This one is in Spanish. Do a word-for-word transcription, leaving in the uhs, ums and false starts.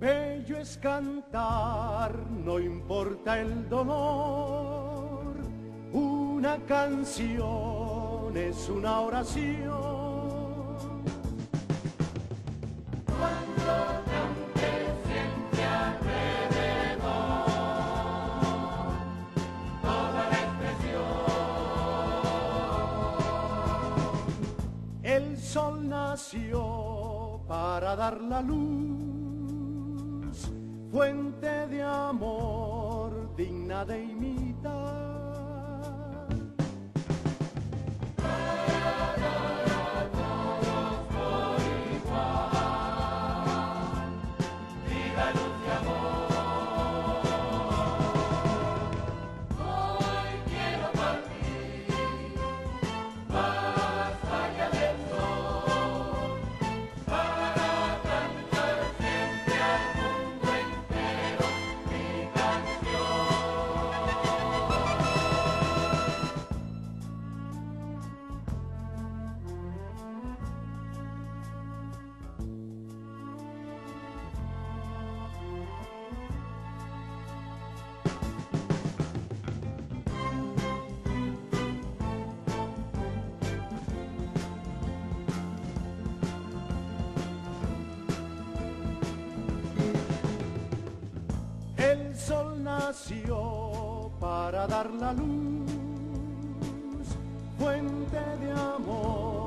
Bello es cantar, no importa el dolor. Una canción es una oración. Cuando el sol nació para dar la luz, fuente de amor digna de imitar. Para dar a todos por igual, vida, luz y amor. Hoy quiero partir para nació para dar la luz, fuente de amor.